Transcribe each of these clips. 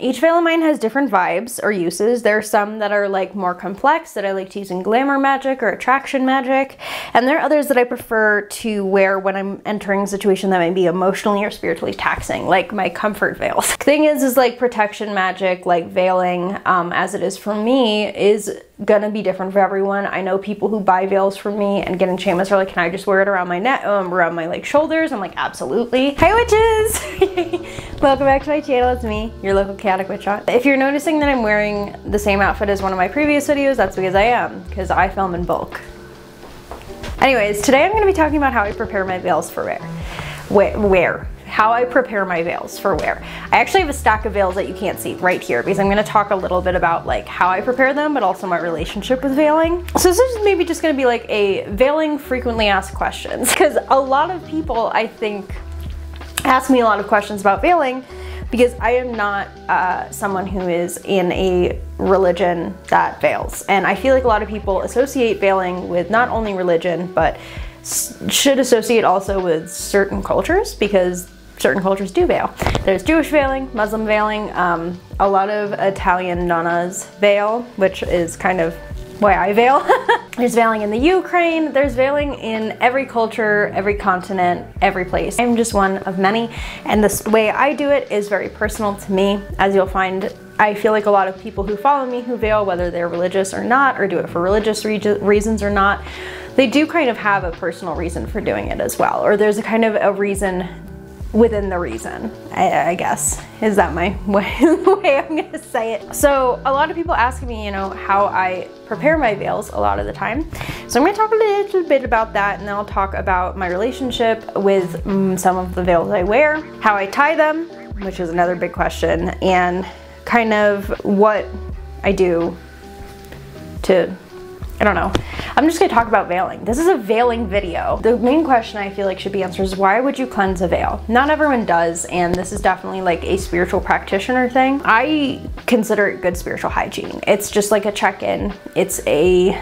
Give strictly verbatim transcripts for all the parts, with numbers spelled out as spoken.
Each veil of mine has different vibes or uses. There are some that are like more complex that I like to use in glamour magic or attraction magic, and there are others that I prefer to wear when I'm entering a situation that might be emotionally or spiritually taxing, like my comfort veils. The thing is, is like protection magic, like veiling, um, as it is for me, is gonna be different for everyone. I know people who buy veils from me and get enchantments are like, can I just wear it around my neck, um, around my like shoulders? I'm like, absolutely. Hi witches! Welcome back to my channel, it's me, your local Chaotic Witch Aunt. If you're noticing that I'm wearing the same outfit as one of my previous videos, that's because I am, because I film in bulk. Anyways, today I'm gonna be talking about how I prepare my veils for wear. Where? Where? How I prepare my veils for wear. I actually have a stack of veils that you can't see right here because I'm gonna talk a little bit about like how I prepare them, but also my relationship with veiling. So this is maybe just gonna be like a veiling frequently asked questions, because a lot of people, I think, ask me a lot of questions about veiling because I am not uh, someone who is in a religion that veils. And I feel like a lot of people associate veiling with not only religion, but should associate also with certain cultures, because certain cultures do veil. There's Jewish veiling, Muslim veiling, um, a lot of Italian nonnas veil, which is kind of why I veil. There's veiling in the Ukraine, there's veiling in every culture, every continent, every place. I'm just one of many, and this way I do it is very personal to me. As you'll find, I feel like a lot of people who follow me who veil, whether they're religious or not, or do it for religious re reasons or not, they do kind of have a personal reason for doing it as well, or there's a kind of a reason within the reason, I, I guess. Is that my way, the way I'm gonna say it? So a lot of people ask me, you know, how I prepare my veils a lot of the time. So I'm gonna talk a little bit about that, and then I'll talk about my relationship with um, some of the veils I wear, how I tie them, which is another big question, and kind of what I do to, I don't know. I'm just gonna talk about veiling. This is a veiling video. The main question I feel like should be answered is, why would you cleanse a veil? Not everyone does, and this is definitely like a spiritual practitioner thing. I consider it good spiritual hygiene. It's just like a check-in. It's a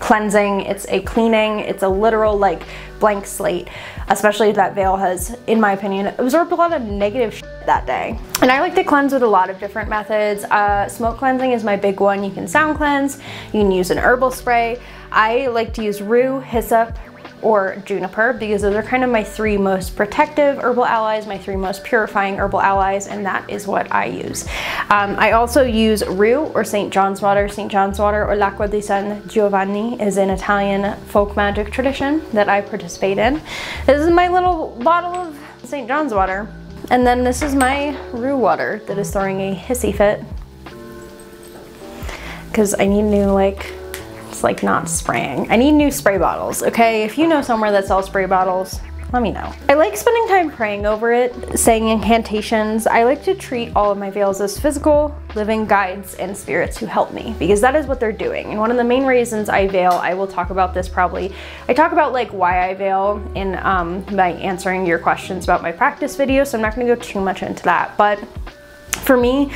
cleansing, it's a cleaning, it's a literal like blank slate, especially if that veil has, in my opinion, absorbed a lot of negative shit that day. And I like to cleanse with a lot of different methods. Uh, smoke cleansing is my big one. You can sound cleanse, you can use an herbal spray. I like to use rue, hyssop, or juniper, because those are kind of my three most protective herbal allies, my three most purifying herbal allies, and that is what I use. Um, I also use rue or Saint John's water. Saint John's water, or l'acqua di san Giovanni, is an Italian folk magic tradition that I participate in. This is my little bottle of Saint John's water. And then this is my rue water that is throwing a hissy fit, because I need new like, it's like not spraying. I need new spray bottles, okay? If you know somewhere that sells spray bottles, let me know. I like spending time praying over it, saying incantations. I like to treat all of my veils as physical, living guides and spirits who help me, because that is what they're doing. And one of the main reasons I veil, I will talk about this probably, I talk about like why I veil in um, by answering your questions about my practice video, so I'm not gonna go too much into that. But for me,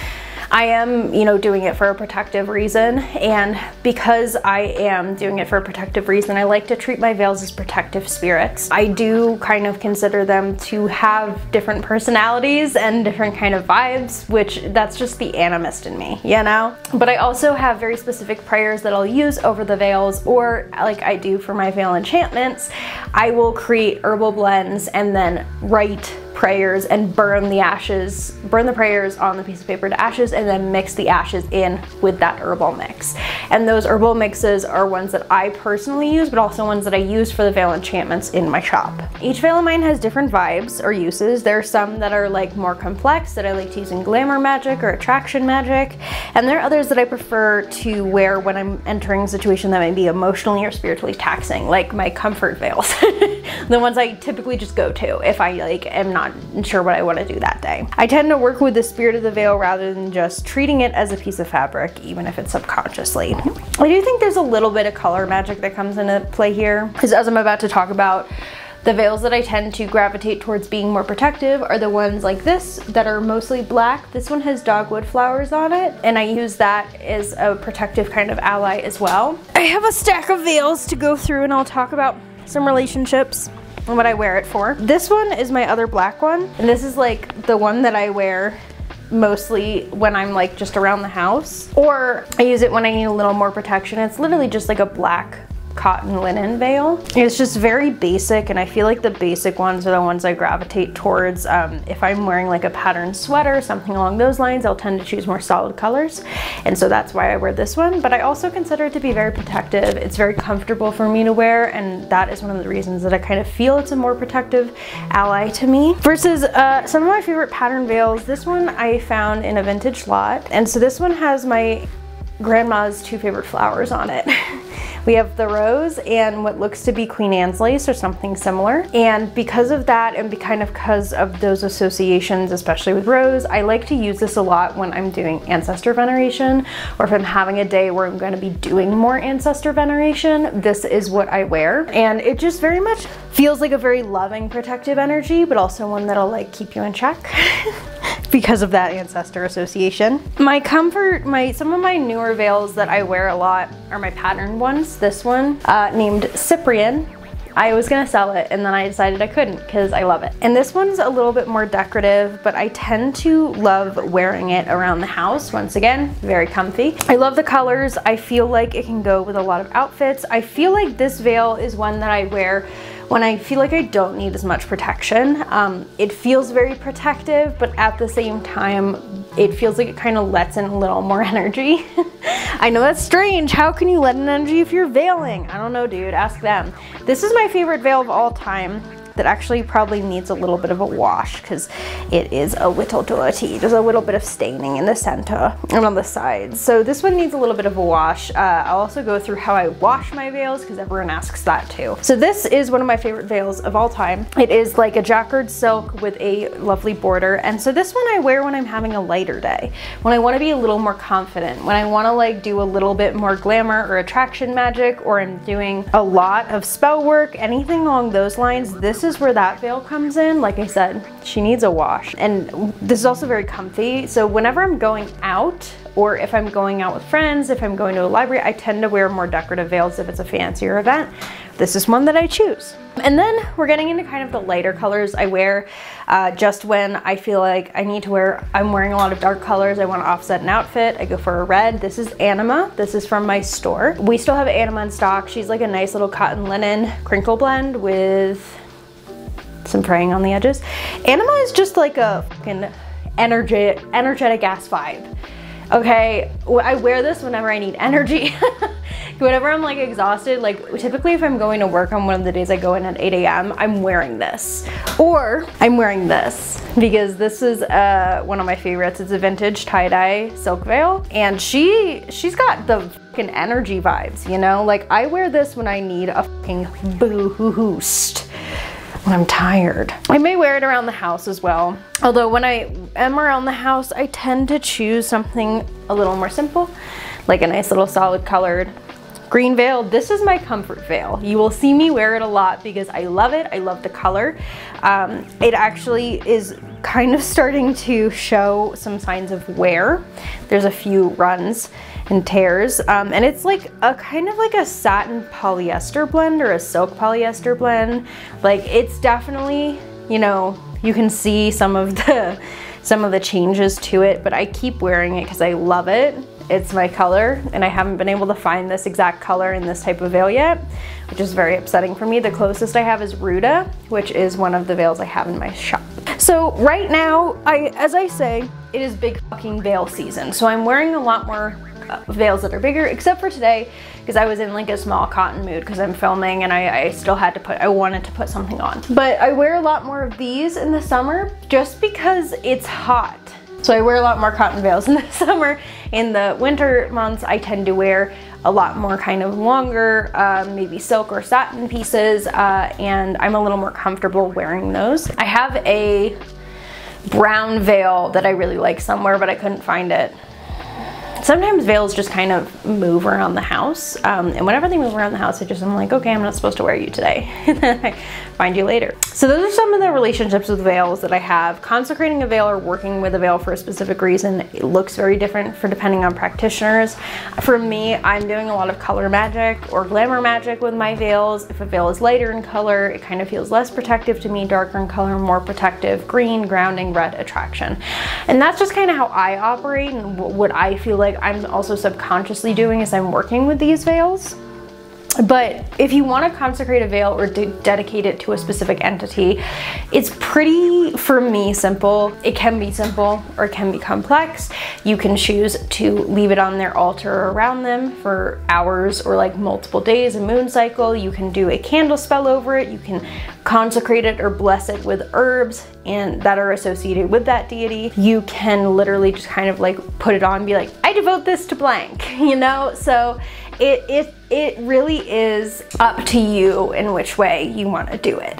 I am, you know, doing it for a protective reason, and because I am doing it for a protective reason, I like to treat my veils as protective spirits. I do kind of consider them to have different personalities and different kind of vibes, which that's just the animist in me, you know? But I also have very specific prayers that I'll use over the veils, or like I do for my veil enchantments, I will create herbal blends and then write prayers and burn the ashes, burn the prayers on the piece of paper to ashes, and then mix the ashes in with that herbal mix. And those herbal mixes are ones that I personally use, but also ones that I use for the veil enchantments in my shop. Each veil of mine has different vibes or uses. There are some that are like more complex that I like to use in glamour magic or attraction magic, and there are others that I prefer to wear when I'm entering a situation that might be emotionally or spiritually taxing, like my comfort veils. The ones I typically just go to if I like am not sure what I want to do that day. I tend to work with the spirit of the veil rather than just treating it as a piece of fabric, even if it's subconsciously. I do think there's a little bit of color magic that comes into play here, because as I'm about to talk about, the veils that I tend to gravitate towards being more protective are the ones like this that are mostly black. This one has dogwood flowers on it, and I use that as a protective kind of ally as well. I have a stack of veils to go through, and I'll talk about some relationships and what I wear it for. This one is my other black one, and this is like the one that I wear mostly when I'm like just around the house, or I use it when I need a little more protection. It's literally just like a black cotton linen veil. It's just very basic, and I feel like the basic ones are the ones I gravitate towards. Um, if I'm wearing like a patterned sweater, something along those lines, I'll tend to choose more solid colors, and so that's why I wear this one. But I also consider it to be very protective. It's very comfortable for me to wear, and that is one of the reasons that I kind of feel it's a more protective ally to me versus uh, some of my favorite pattern veils. This one I found in a vintage lot, and so this one has my grandma's two favorite flowers on it. We have the rose and what looks to be Queen Anne's lace or something similar. And because of that, and be kind of because of those associations, especially with rose, I like to use this a lot when I'm doing ancestor veneration, or if I'm having a day where I'm going to be doing more ancestor veneration, this is what I wear. And it just very much feels like a very loving, protective energy, but also one that'll like keep you in check. Because of that ancestor association. My comfort, my some of my newer veils that I wear a lot are my patterned ones. This one, uh, named Cyprian. I was gonna sell it, and then I decided I couldn't because I love it. And this one's a little bit more decorative, but I tend to love wearing it around the house. Once again, very comfy. I love the colors. I feel like it can go with a lot of outfits. I feel like this veil is one that I wear when I feel like I don't need as much protection. Um, it feels very protective, but at the same time, it feels like it kind of lets in a little more energy. I know that's strange. How can you let in energy if you're veiling? I don't know, dude, ask them. This is my favorite veil of all time that actually probably needs a little bit of a wash because it is a little dirty. There's a little bit of staining in the center and on the sides. So this one needs a little bit of a wash. Uh, I'll also go through how I wash my veils because everyone asks that too. So this is one of my favorite veils of all time. It is like a jacquard silk with a lovely border. And so this one I wear when I'm having a lighter day, when I want to be a little more confident, when I want to like do a little bit more glamour or attraction magic, or I'm doing a lot of spell work, anything along those lines. This is where that veil comes in. Like I said, she needs a wash, and this is also very comfy. So whenever I'm going out, or if I'm going out with friends, if I'm going to a library, I tend to wear more decorative veils if it's a fancier event. This is one that I choose. And then we're getting into kind of the lighter colors I wear uh, just when I feel like I need to wear, I'm wearing a lot of dark colors, I want to offset an outfit, I go for a red. This is Anima. This is from my store. We still have Anima in stock. She's like a nice little cotton linen crinkle blend with some fraying on the edges. Anima is just like a fucking energetic, energetic ass vibe. Okay, I wear this whenever I need energy. Whenever I'm like exhausted, like typically if I'm going to work on one of the days I go in at eight A M, I'm wearing this. Or I'm wearing this because this is uh, one of my favorites. It's a vintage tie-dye silk veil, and she, she's got the fucking energy vibes, you know? Like I wear this when I need a fucking boost. When I'm tired. I may wear it around the house as well. Although when I am around the house, I tend to choose something a little more simple, like a nice little solid colored green veil. This is my comfort veil. You will see me wear it a lot because I love it. I love the color. Um, it actually is kind of starting to show some signs of wear. There's a few runs and tears, um, and it's like a kind of like a satin polyester blend or a silk polyester blend. Like it's definitely, you know, you can see some of the some of the changes to it, but I keep wearing it because I love it. It's my color, and I haven't been able to find this exact color in this type of veil yet, which is very upsetting for me. The closest I have is Ruta, which is one of the veils I have in my shop. So right now, I as I say, it is big fucking veil season, so I'm wearing a lot more Uh, veils that are bigger, except for today because I was in like a small cotton mood because I'm filming, and I, I still had to put I wanted to put something on. But I wear a lot more of these in the summer just because it's hot, so I wear a lot more cotton veils in the summer. In the winter months I tend to wear a lot more kind of longer, um, maybe silk or satin pieces, uh, and I'm a little more comfortable wearing those. I have a brown veil that I really like somewhere, but I couldn't find it. Sometimes veils just kind of move around the house, um, and whenever they move around the house, I just am like, okay, I'm not supposed to wear you today, and then I find you later. So those are some of the relationships with veils that I have. Consecrating a veil or working with a veil for a specific reason, it looks very different for depending on practitioners. For me, I'm doing a lot of color magic or glamour magic with my veils. If a veil is lighter in color, it kind of feels less protective to me, darker in color, more protective, green, grounding, red, attraction. And that's just kind of how I operate, and what I feel like I'm also subconsciously doing as I'm working with these veils. But if you want to consecrate a veil or de dedicate it to a specific entity, it's pretty, for me, simple. It can be simple or it can be complex. You can choose to leave it on their altar or around them for hours or like multiple days, a moon cycle. You can do a candle spell over it. You can consecrate it or bless it with herbs and that are associated with that deity. You can literally just kind of like put it on and be like, I devote this to blank, you know? So it, it, it really is up to you in which way you want to do it.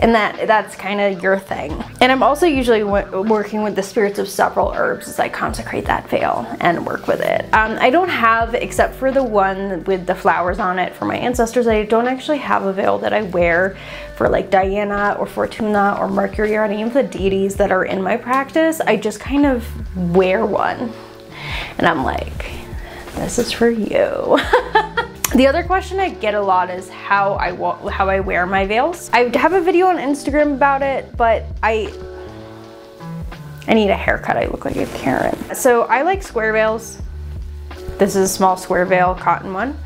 And that that's kind of your thing. And I'm also usually w working with the spirits of several herbs as I consecrate that veil and work with it. Um, I don't have, except for the one with the flowers on it for my ancestors, I don't actually have a veil that I wear for like Diana or Fortuna or Mercury or any of the deities that are in my practice. I just kind of wear one. And I'm like, this is for you. The other question I get a lot is how I how I wear my veils. I have a video on Instagram about it, but I I need a haircut. I look like a Karen. So I like square veils. This is a small square veil, cotton one.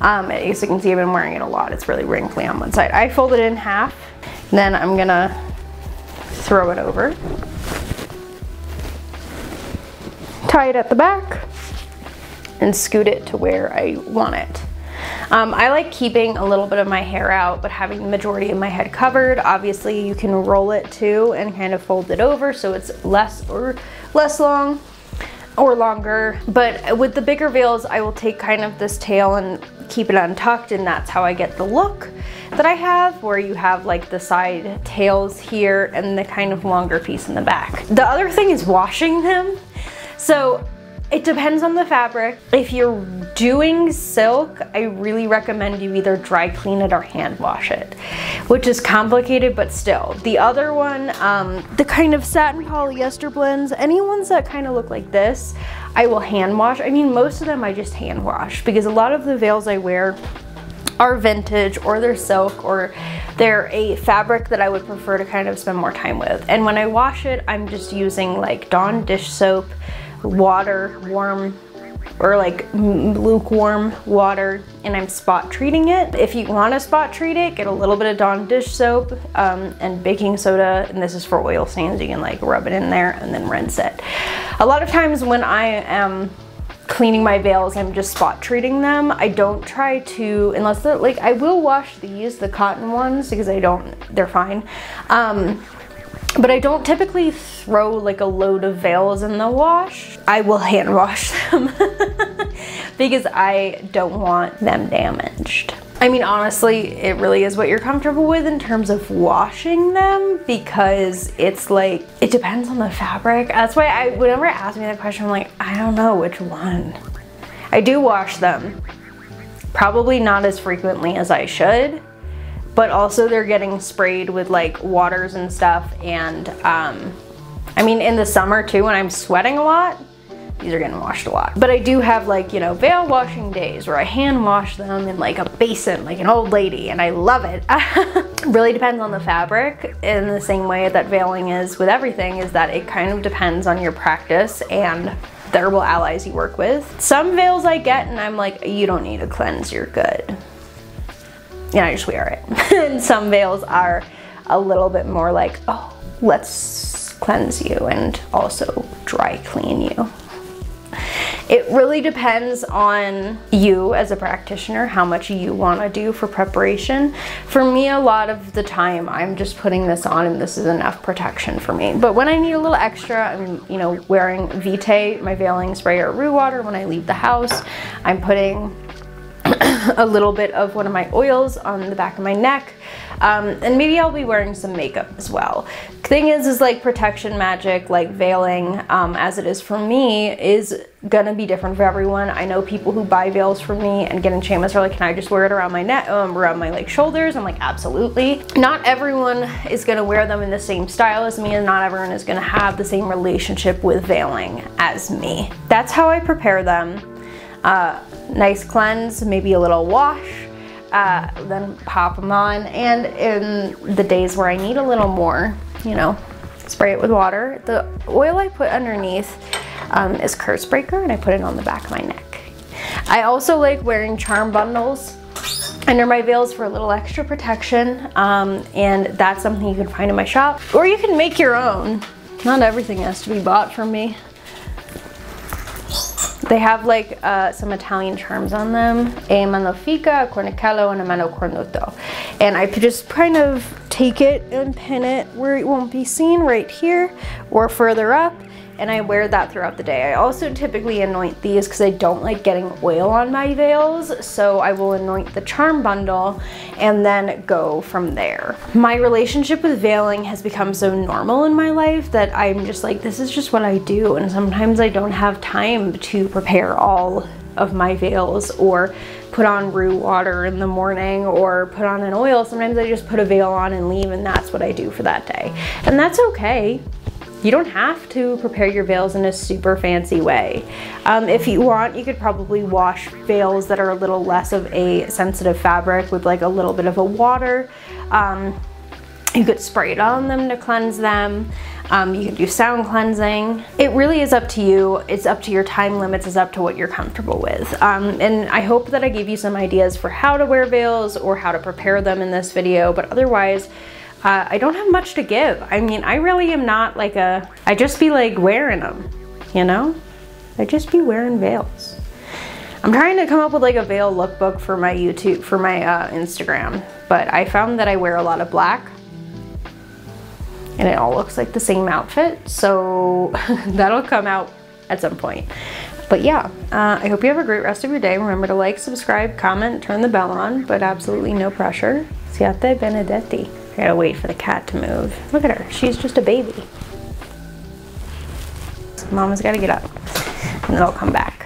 Um, as you can see, I've been wearing it a lot. It's really wrinkly on one side. I fold it in half, then I'm gonna throw it over. Tie it at the back and scoot it to where I want it. Um, I like keeping a little bit of my hair out, but having the majority of my head covered. Obviously you can roll it too and kind of fold it over so it's less or less long or longer. But with the bigger veils, I will take kind of this tail and keep it untucked, and that's how I get the look that I have, where you have like the side tails here and the kind of longer piece in the back. The other thing is washing them. So it depends on the fabric. If you're doing silk, I really recommend you either dry clean it or hand wash it, which is complicated, but still. The other one, um, the kind of satin polyester blends, any ones that kind of look like this, I will hand wash. I mean, most of them I just hand wash, because a lot of the veils I wear are vintage or they're silk or they're a fabric that I would prefer to kind of spend more time with. And when I wash it, I'm just using like Dawn dish soap, water, warm or like lukewarm water, and I'm spot treating it. If you want to spot treat it, get a little bit of Dawn dish soap um, and baking soda, and this is for oil stains. You can like rub it in there and then rinse it. A lot of times when I am cleaning my veils, I'm just spot treating them. I don't try to, unless they're like, I will wash these, the cotton ones, because I don't, they're fine. Um, But I don't typically throw like a load of veils in the wash. I will hand wash them because I don't want them damaged. I mean, honestly, it really is what you're comfortable with in terms of washing them, because it's like, it depends on the fabric. That's why I, whenever I ask me that question, I'm like, I don't know which one. I do wash them, probably not as frequently as I should, but also they're getting sprayed with like waters and stuff. And um, I mean, in the summer too, when I'm sweating a lot, these are getting washed a lot. But I do have like, you know, veil washing days where I hand wash them in like a basin, like an old lady, and I love it. Really depends on the fabric, in the same way that veiling is with everything, is that it kind of depends on your practice and the herbal allies you work with. Some veils I get and I'm like, you don't need a cleanse, you're good. And I just wear it. And some veils are a little bit more like, oh, let's cleanse you and also dry clean you. It really depends on you as a practitioner, how much you want to do for preparation. For me, a lot of the time, I'm just putting this on and this is enough protection for me. But when I need a little extra, I'm, you know, wearing Vitae, my veiling spray, or root water when I leave the house. I'm putting a little bit of one of my oils on the back of my neck. Um, and maybe I'll be wearing some makeup as well. Thing is, is like protection magic, like veiling, um, as it is for me, is gonna be different for everyone. I know people who buy veils from me and get enchantments are like, can I just wear it around my neck, um, around my like shoulders? I'm like, absolutely. Not everyone is gonna wear them in the same style as me, and not everyone is gonna have the same relationship with veiling as me. That's how I prepare them. Uh, nice cleanse, maybe a little wash, uh, then pop them on. And in the days where I need a little more, you know, spray it with water. The oil I put underneath um, is Curse Breaker, and I put it on the back of my neck. I also like wearing charm bundles under my veils for a little extra protection, um, and that's something you can find in my shop, or you can make your own. Not everything has to be bought from me. They have like uh, some Italian charms on them, a mano fica, a cornicello, and a mano cornuto. And I could just kind of take it and pin it where it won't be seen, right here or further up, and I wear that throughout the day. I also typically anoint these because I don't like getting oil on my veils, so I will anoint the charm bundle and then go from there. My relationship with veiling has become so normal in my life that I'm just like, this is just what I do, and sometimes I don't have time to prepare all of my veils or put on root water in the morning or put on an oil. Sometimes I just put a veil on and leave, and that's what I do for that day. And that's okay. You don't have to prepare your veils in a super fancy way. Um, if you want, you could probably wash veils that are a little less of a sensitive fabric with like a little bit of a water. Um, you could spray it on them to cleanse them. Um, you can do sound cleansing. It really is up to you. It's up to your time limits. It's up to what you're comfortable with. Um, and I hope that I gave you some ideas for how to wear veils or how to prepare them in this video, but otherwise, uh, I don't have much to give. I mean, I really am not like a, I just be like wearing them, you know? I just be wearing veils. I'm trying to come up with like a veil lookbook for my YouTube, for my uh, Instagram, but I found that I wear a lot of black, and it all looks like the same outfit, so that'll come out at some point. But yeah, uh, I hope you have a great rest of your day. Remember to like, subscribe, comment, turn the bell on, but absolutely no pressure. Siate benedetti. I gotta wait for the cat to move. Look at her, she's just a baby. Mama's gotta get up, and then I'll come back.